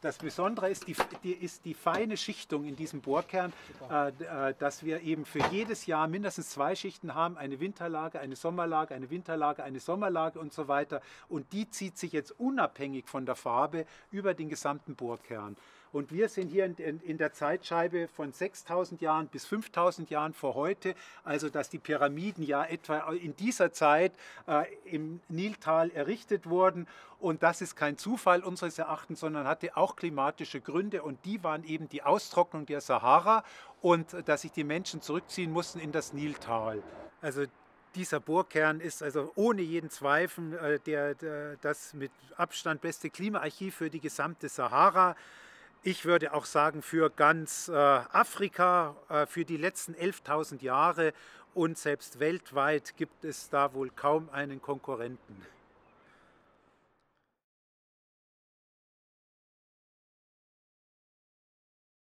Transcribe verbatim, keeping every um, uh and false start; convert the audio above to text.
Das Besondere ist die, die, ist die feine Schichtung in diesem Bohrkern, äh, dass wir eben für jedes Jahr mindestens zwei Schichten haben, eine Winterlage, eine Sommerlage, eine Winterlage, eine Sommerlage und so weiter. Und die zieht sich jetzt unabhängig von der Farbe über den gesamten Bohrkern. Und wir sind hier in, in, in der Zeitscheibe von sechstausend Jahren bis fünftausend Jahren vor heute, also dass die Pyramiden ja etwa in dieser Zeit äh, im Niltal errichtet wurden. Und das ist kein Zufall unseres Erachtens, sondern hatte auch klimatische Gründe, und die waren eben die Austrocknung der Sahara und dass sich die Menschen zurückziehen mussten in das Niltal. Also dieser Bohrkern ist also ohne jeden Zweifel äh, der, der, das mit Abstand beste Klimaarchiv für die gesamte Sahara. Ich würde auch sagen, für ganz äh, Afrika, äh, für die letzten elftausend Jahre, und selbst weltweit gibt es da wohl kaum einen Konkurrenten.